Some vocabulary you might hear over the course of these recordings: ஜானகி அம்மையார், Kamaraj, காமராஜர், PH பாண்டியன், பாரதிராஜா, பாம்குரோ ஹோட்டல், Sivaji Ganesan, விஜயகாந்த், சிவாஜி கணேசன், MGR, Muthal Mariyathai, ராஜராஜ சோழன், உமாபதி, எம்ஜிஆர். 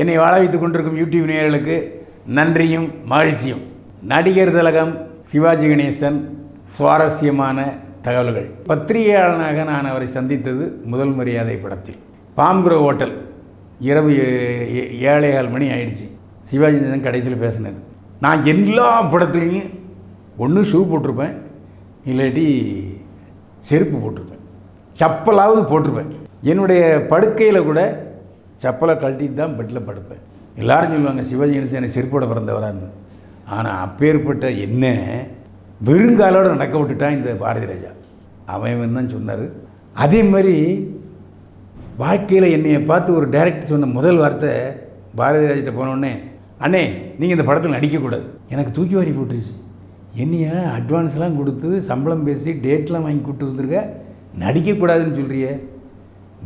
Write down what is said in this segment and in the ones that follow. என்னை வாழ வைத்துக் கொண்டிருக்கும் யூடியூப் நேயர்களுக்கு நன்றியும் மகிழ்ச்சியும். நடிகர் திலகம் சிவாஜி கணேசன் சுவாரஸ்யமான தகவல்கள். பத்திரிகையாளனாக நான் அவரை சந்தித்தது முதல் மரியாதை படத்தில். பாம்குரோ ஹோட்டல், இரவு 7:15 மணி ஆயிடுச்சு. சிவாஜி கணேசன் கடைசியில் பேசினது. நான் எல்லா படத்துலேயும் ஒன்று ஷூ போட்டிருப்பேன், இல்லாட்டி செருப்பு போட்டிருப்பேன், சப்பலாவது போட்டிருப்பேன். என்னுடைய படுக்கையில் கூட சப்பலை கழட்டிட்டு தான் பெட்டில் படுப்பேன். எல்லோரும் சொல்லுவாங்க சிவாஜி கணேசன் என்னை செருப்போட பிறந்தவரான்னு. ஆனால் அப்பேற்பட்ட என்ன வெறுங்காலோடு நடக்க விட்டுட்டான் இந்த பாரதிராஜா. அவன் தான் சொன்னார். அதே மாதிரி வாழ்க்கையில் என்னையை பார்த்து ஒரு டைரக்டர் சொன்ன முதல் வார்த்தை, பாரதிராஜிட்ட போனோடனே, அண்ணே நீங்கள் இந்த படத்தில் நடிக்கக்கூடாது. எனக்கு தூக்கி வாரி போட்டுருச்சு. என்னையா அட்வான்ஸ்லாம் கொடுத்து சம்பளம் பேசி டேட்லாம் வாங்கி கூப்பிட்டு வந்துருக்க, நடிக்கக்கூடாதுன்னு சொல்கிறிய,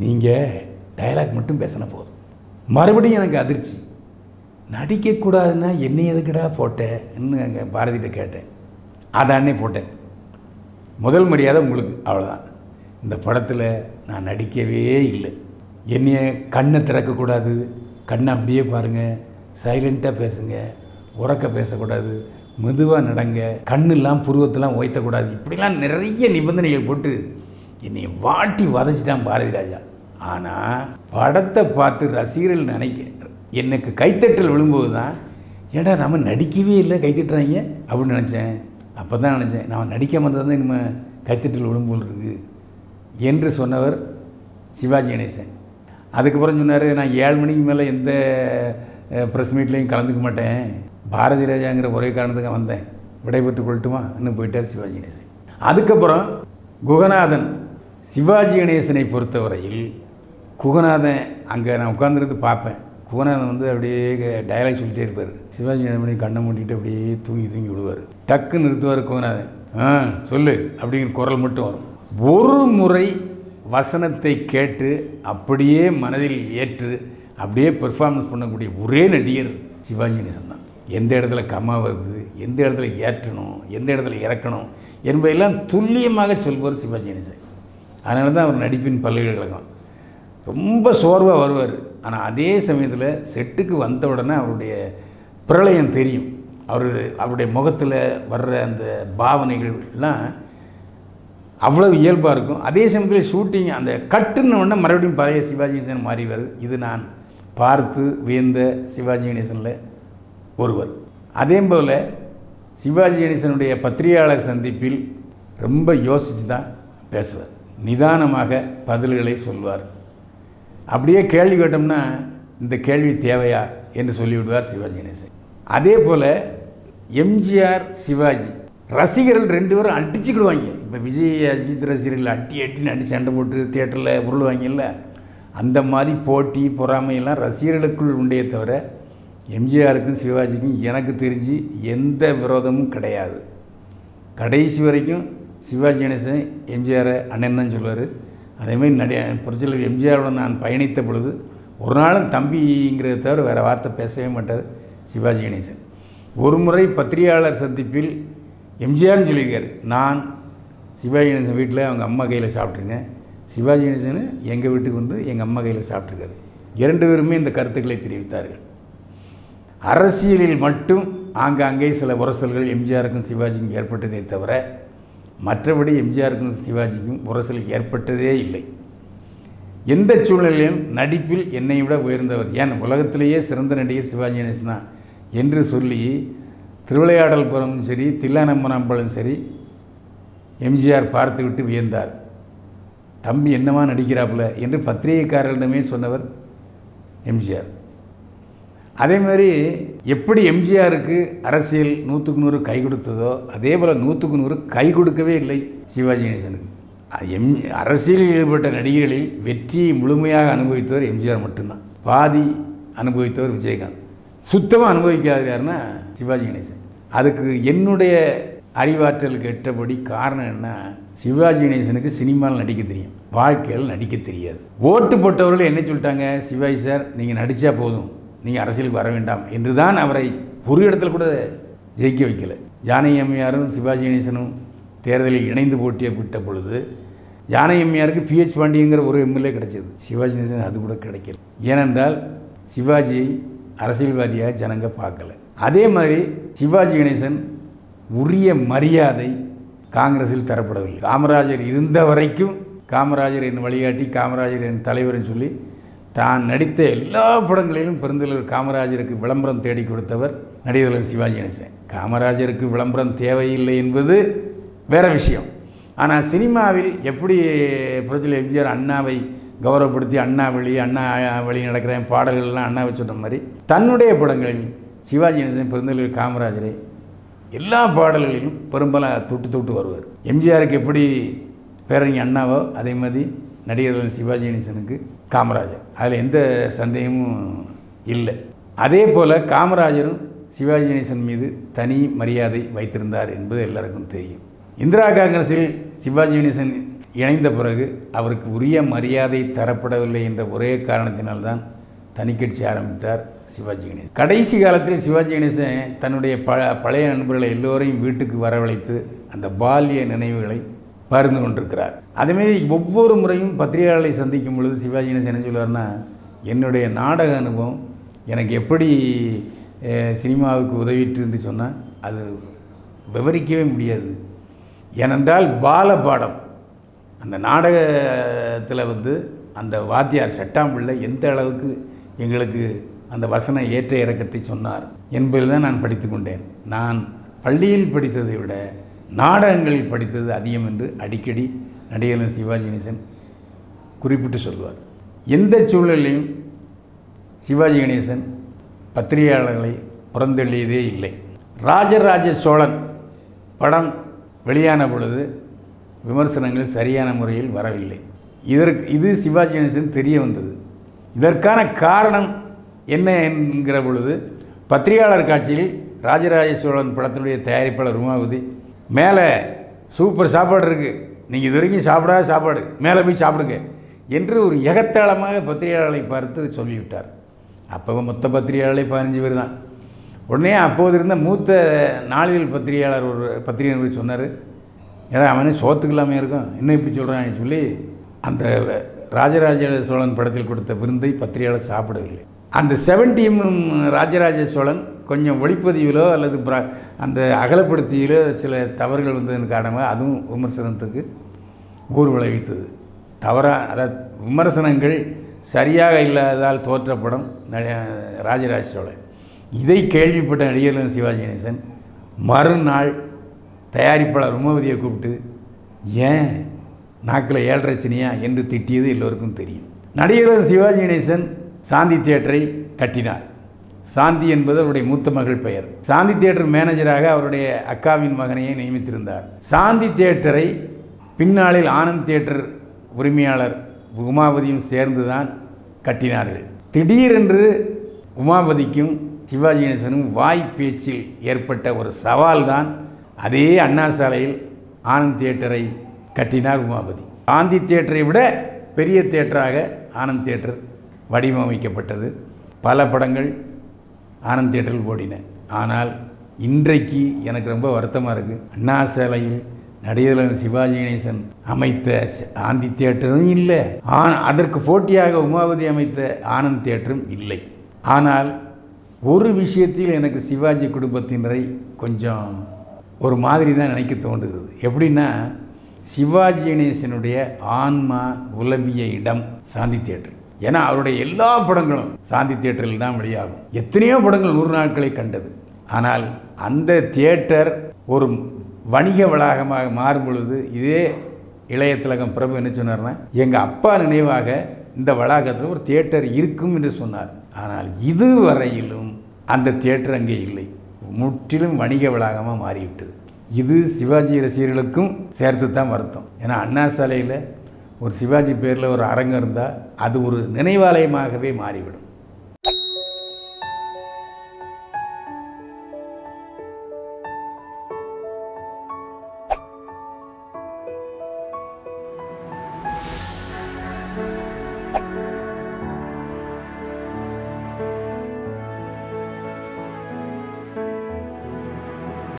நீங்கள் டைலாக் மட்டும் பேசினா போதும். மறுபடியும் எனக்கு அதிர்ச்சி. நடிக்கக்கூடாதுன்னா என்னை எதுக்கடா போட்டேன்னு அங்கே பாரதிகிட்ட கேட்டேன். அதானே போட்டேன். முதல் மரியாதை உங்களுக்கு அவ்வளோதான். இந்த படத்தில் நான் நடிக்கவே இல்லை. என்னைய கண்ணை திறக்கக்கூடாது, கண்ணை அப்படியே பாருங்கள், சைலண்ட்டாக பேசுங்க, உறக்க பேசக்கூடாது, மெதுவாக நடங்க, கண்ணெல்லாம் புருவத்தெல்லாம் ஓய்த்தக்கூடாது, இப்படிலாம் நிறைய நிபந்தனைகள் போட்டு என்னை வாட்டி வதச்சிட்டான் பாரதிராஜா. ஆனால் படத்தை பார்த்து ரசிகர்கள் நினைக்க எனக்கு கைத்தட்டல் விழும்போது தான், ஏடா நம்ம நடிக்கவே இல்லை கைத்தட்டுறாங்க அப்படின்னு நினச்சேன். அப்போ தான் நினச்சேன், நான் நடிக்காமல் தான் நம்ம கைத்தட்டல் விழும்போல் இருக்குது என்று சொன்னவர் சிவாஜி கணேசன். அதுக்கப்புறம் சொன்னார், நான் 7 மணிக்கு மேலே எந்த ப்ரெஸ் மீட்லேயும் கலந்துக்க மாட்டேன், பாரதிராஜாங்கிற ஒரே காரணத்துக்கு வந்தேன், விடைபெற்று கொள்ளட்டுமா இன்னும் போயிட்டார் சிவாஜி கணேசன். அதுக்கப்புறம் குகநாதன். சிவாஜி கணேசனை பொறுத்தவரையில் குகநாதன் அங்கே நான் உட்காந்துருந்து பார்ப்பேன். குகநாதன் வந்து அப்படியே டயலாக் சொல்லிட்டே இருப்பார். சிவாஜி கணேசனை கண்ணை மூடிட்டு அப்படியே தூங்கி விடுவார். டக்கு நிறுத்துவார் குகநாதன். ஆ சொல்லு அப்படிங்கிற குரல் மட்டும் வரும். ஒரு முறை வசனத்தை கேட்டு அப்படியே மனதில் ஏற்று அப்படியே பெர்ஃபார்மன்ஸ் பண்ணக்கூடிய ஒரே நடிகர் சிவாஜி கணேசன் தான். எந்த இடத்துல கம்மா வருது, எந்த இடத்துல ஏற்றணும், எந்த இடத்துல இறக்கணும் என்பதெல்லாம் துல்லியமாக சொல்வார் சிவாஜி கணேசன். அதனால தான் அவர் நடிப்பின் பல்கலைக்கழகம். ரொம்ப சோர்வாக வருவார். ஆனால் அதே சமயத்தில் செட்டுக்கு வந்த உடனே அவருடைய பிரளயம் தெரியும். அவருடைய முகத்தில் வர்ற அந்த பாவனைகள் எல்லாம் அவ்வளவு இயல்பாக இருக்கும். அதே சமயத்தில் ஷூட்டிங் அந்த கட்டுன்னு ஒன்று மறுபடியும் பழைய சிவாஜி கணேசன் மாறி வருது. இது நான் பார்த்து வியந்த சிவாஜி கணேசனில் ஒருவர். அதே போல் சிவாஜி கணேசனுடைய பத்திரிகையாளர் சந்திப்பில் ரொம்ப யோசித்து தான் பேசுவார். நிதானமாக பதில்களை சொல்வார். அப்படியே கேள்வி கேட்டோம்னா இந்த கேள்வி தேவையா என்று சொல்லிவிடுவார் சிவாஜி கணேசன். அதே போல் எம்ஜிஆர் சிவாஜி ரசிகர்கள் 2 பேரும் அடிச்சுக்கிடுவாங்க. இப்போ விஜய் அஜித் ரசிகர்கள் அட்டி அடி சண்டை போட்டு தியேட்டரில் உருளுவாங்கல்ல, அந்த மாதிரி போட்டி பொறாமையெல்லாம் ரசிகர்களுக்குள் உண்டே தவிர எம்ஜிஆருக்கும் சிவாஜிக்கும் எனக்கு தெரிஞ்சு எந்த விரோதமும் கிடையாது. கடைசி வரைக்கும் சிவாஜி கணேசன் எம்ஜிஆரை அண்ணன் தான் சொல்லுவார். அதேமாதிரி புரட்சியாளர் எம்ஜிஆருடன் நான் பயணித்த பொழுது ஒரு நாளும் தம்பிங்கிறத தவிர வேறு வார்த்தை பேசவே மாட்டார் சிவாஜி கணேசன். ஒரு முறை பத்திரிகையாளர் சந்திப்பில் எம்ஜிஆர்னு சொல்லியிருக்காரு, நான் சிவாஜி கணேசன் வீட்டில் அவங்க அம்மா கையில் சாப்பிட்ருங்க, சிவாஜி கணேசன் எங்கள் வீட்டுக்கு வந்து எங்கள் அம்மா கையில் சாப்பிட்ருக்காரு. 2 பேருமே இந்த கருத்துக்களை தெரிவித்தார்கள். அரசியலில் மட்டும் ஆங்காங்கே சில உரசல்கள் எம்ஜிஆருக்கும் சிவாஜிக்கும் ஏற்பட்டதே தவிர மற்றபடி எம்ஜிஆருக்கும் சிவாஜிக்கும் உரசல் ஏற்பட்டதே இல்லை. எந்த சூழ்நிலையிலும் நடிப்பில் என்னை விட உயர்ந்தவர், ஏன் உலகத்திலேயே சிறந்த நடிகர் சிவாஜி கணேசன் தான் என்று சொல்லி திருவிளையாடல் புறமும் சரி தில்லானம்பலமும் சரி எம்ஜிஆர் பார்த்து விட்டு வியந்தார். தம்பி என்னவா நடிக்கிறாப்புல என்று பத்திரிகைக்காரர்களிடமே சொன்னவர் எம்ஜிஆர். அதேமாதிரி எப்படி எம்ஜிஆருக்கு அரசியல் 100க்கு 100 கை கொடுத்ததோ அதே போல் 100க்கு 100 கை கொடுக்கவே இல்லை சிவாஜி கணேசனுக்கு. அரசியலில் ஈடுபட்ட நடிகர்களில் வெற்றியை முழுமையாக அனுபவித்தவர் எம்ஜிஆர் மட்டும்தான். பாதி அனுபவித்தவர் விஜயகாந்த். சுத்தமாக அனுபவிக்காதாருன்னா சிவாஜி கணேசன். அதுக்கு என்னுடைய அறிவாற்றலுக்கு எட்டபடி காரணம் என்ன, சிவாஜி கணேசனுக்கு சினிமாவில் நடிக்க தெரியும், வாழ்க்கையில் நடிக்க தெரியாது. ஓட்டு போட்டவர்கள் என்ன சொல்லிட்டாங்க, சிவாஜி சார் நீங்கள் நடித்தா போதும், நீங்கள் அரசியலுக்கு வர வேண்டாம் என்று தான் அவரை ஒரு இடத்துல கூட ஜெயிக்க வைக்கலை. ஜானகி அம்மையாரும் சிவாஜி கணேசனும் தேர்தலில் இணைந்து போட்டியிட்ட பொழுது ஜானகி அம்மையாருக்கு PH பாண்டியங்கிற ஒரு எம்எல்ஏ கிடைச்சது, சிவாஜி கணேசன் அது கூட கிடைக்கல. ஏனென்றால் Sivaji அரசியல்வாதியா ஜனங்க பார்க்கல. அதே மாதிரி சிவாஜி கணேசன் உரிய மரியாதை காங்கிரஸில் தரப்படவில்லை. காமராஜர் இருந்த வரைக்கும் காமராஜரின் வழிகாட்டி காமராஜரின் தலைவர்னு சொல்லி தான் நடித்த எல்லா படங்களிலும் பெருந்தலைவர் காமராஜருக்கு விளம்பரம் தேடி கொடுத்தவர் நடிகர் சிவாஜி கணேசன். காமராஜருக்கு விளம்பரம் தேவையில்லை என்பது வேற விஷயம். ஆனால் சினிமாவில் எப்படி புரட்சியில் எம்ஜிஆர் அண்ணாவை கௌரவப்படுத்தி அண்ணா வழி நடக்கிறேன் பாடல்கள்லாம் அண்ணாவை சொன்ன மாதிரி தன்னுடைய படங்களில் சிவாஜி கணேசன் பெருந்தலைவர் காமராஜரை எல்லா பாடல்களிலும் பெரும்பாலும் தொட்டு வருவார். எம்ஜிஆருக்கு எப்படி பேரறிஞர் அண்ணாவோ அதே மாதிரி நடிகர் சிவாஜி கணேசனுக்கு காமராஜர், அதில் எந்த சந்தேகமும் இல்லை. அதே போல் காமராஜரும் சிவாஜி கணேசன் மீது தனி மரியாதை வைத்திருந்தார் என்பது எல்லாருக்கும் தெரியும். இந்திரா காங்கிரஸில் சிவாஜி கணேசன் இணைந்த பிறகு அவருக்கு உரிய மரியாதை தரப்படவில்லை என்ற ஒரே காரணத்தினால்தான் தனி கட்சி ஆரம்பித்தார் சிவாஜி கணேசன். கடைசி காலத்தில் சிவாஜி கணேசன் தன்னுடைய பழைய நண்பர்களை எல்லோரையும் வீட்டுக்கு வரவழைத்து அந்த பால்ய நினைவுகளை பகிர்ந்து கொண்டிருக்கிறார். அதேமாரி ஒவ்வொரு முறையும் பத்திரிகையாளர்களை சந்திக்கும் பொழுது சிவாஜி கணேசன் என்ன சொல்லுவார்னா, என்னுடைய நாடக அனுபவம் எனக்கு எப்படி சினிமாவுக்கு உதவிட்டு என்று சொன்னால் அது விவரிக்கவே முடியாது. ஏனென்றால் பாலபாடம் அந்த நாடகத்தில் அந்த வாத்தியார் சட்டாம்பிள்ளை எந்த அளவுக்கு எங்களுக்கு அந்த வசன ஏற்ற இறக்கத்தை சொன்னார் என்பதில் தான் நான் படித்து கொண்டேன். நான் பள்ளியில் படித்ததை விட நாடகங்களில் படித்தது அதிகம் என்று அடிக்கடி நடிகர் சிவாஜி கணேசன் குறிப்பிட்டு சொல்வார். எந்த சூழலிலும் சிவாஜி கணேசன் பத்திரிகையாளர்களை புறந்தள்ளியதே இல்லை. ராஜராஜ சோழன் படம் வெளியான பொழுது விமர்சனங்கள் சரியான முறையில் வரவில்லை. இது சிவாஜி கணேசன் தெரிய வந்தது. இதற்கான காரணம் என்ன என்கிற பொழுது பத்திரிகையாளர் காட்சியில் ராஜராஜ சோழன் படத்தினுடைய தயாரிப்பாளர் உமாபதி, மேலே சூப்பர் சாப்பாடு இருக்குது, நீங்கள் இது வரைக்கும் சாப்பிடாத சாப்பாடு, மேலே போய் சாப்பிடுங்க என்று ஒரு எகத்தாளமாக பத்திரிகையாளரை பார்த்து சொல்லிவிட்டார். அப்போ மொத்த பத்திரிகையாளரை 15 பேர் தான். உடனே அப்போது இருந்த மூத்த நாளிதழ் பத்திரிகையாளர் ஒரு பத்திரிகை சொன்னார், ஏன்னா அவனே சோத்துக்கலாமே இருக்கும், இன்னும் இப்படி சொல்கிறான்னு சொல்லி அந்த ராஜராஜ சோழன் படத்தில் கொடுத்த விருந்தை பத்திரிகையாளர் சாப்பிடவில்லை. அந்த 70 ராஜராஜ சோழன் கொஞ்சம் ஒளிப்பதிவிலோ அல்லது அந்த அகலப்படுத்தியிலோ சில தவறுகள் வந்ததன் காரணமாக அதுவும் விமர்சனத்துக்கு ஊர் விளைவித்தது. அதாவது விமர்சனங்கள் சரியாக இல்லாததால் தோற்ற படம் ராஜராஜ சோழன். இதை கேள்விப்பட்ட நடிகர் சிவாஜி கணேசன் மறுநாள் தயாரிப்பாளர் உமாபதியை கூப்பிட்டு ஏன் நாக்கில் ஏழரச்சனியா என்று திட்டியது எல்லோருக்கும் தெரியும். நடிகர் சிவாஜி கணேசன் சாந்தி தியேட்டரை கட்டினார். சாந்தி என்பது அவருடைய மூத்த மகள் பெயர். சாந்தி தியேட்டர் மேனேஜராக அவருடைய அக்காவின் மகனையை நியமித்திருந்தார். சாந்தி தியேட்டரை பின்னாளில் ஆனந்த் தியேட்டர் உரிமையாளர் உமாபதியும் சேர்ந்து தான் கட்டினார்கள். திடீரென்று உமாபதிக்கும் சிவாஜி கணேசனும் வாய் பேச்சில் ஏற்பட்ட ஒரு சவால் தான் அதே அண்ணா சாலையில் ஆனந்த் தியேட்டரை கட்டினார் உமாபதி. சாந்தி தியேட்டரை விட பெரிய தியேட்டராக ஆனந்த் தியேட்டர் வடிவமைக்கப்பட்டது. பல படங்கள் ஆனந்த் தியேட்டரில் ஓடின. ஆனால் இன்றைக்கு எனக்கு ரொம்ப வருத்தமாக இருக்குது, அண்ணா சாலையில் நடிகர் சிவாஜி கணேசன் அமைத்த சாந்தி தியேட்டரும் இல்லை, அதற்கு போட்டியாக உமாபதி அமைத்த ஆனந்த் தியேட்டரும் இல்லை. ஆனால் ஒரு விஷயத்தில் எனக்கு சிவாஜி குடும்பத்தினரை கொஞ்சம் ஒரு மாதிரி தான் நினைக்க தோன்றுகிறது. எப்படின்னா, சிவாஜி கணேசனுடைய ஆன்மா உலவிய இடம் சாந்தி தியேட்டர். ஏன்னா அவருடைய எல்லா படங்களும் சாந்தி தியேட்டரில் தான் வெளியாகும். எத்தனையோ படங்கள் 100 நாட்களை கண்டது. ஆனால் அந்த தியேட்டர் ஒரு வணிக வளாகமாக மாறும் பொழுது இதே இளைய திலகம் பிரபு என்ன சொன்னார்னா, எங்கள் அப்பா நினைவாக இந்த வளாகத்தில் ஒரு தியேட்டர் இருக்கும் என்று சொன்னார். ஆனால் இதுவரையிலும் அந்த தியேட்டர் அங்கே இல்லை, முற்றிலும் வணிக வளாகமாக மாறிவிட்டது. இது சிவாஜி ரசிகர்களுக்கும் சேர்த்து தான் வருத்தம். ஏன்னா அண்ணா சாலையில் ஒரு சிவாஜி பேரில் ஒரு அரங்கம் இருந்தால் அது ஒரு நினைவாலயமாகவே மாறிவிடும்.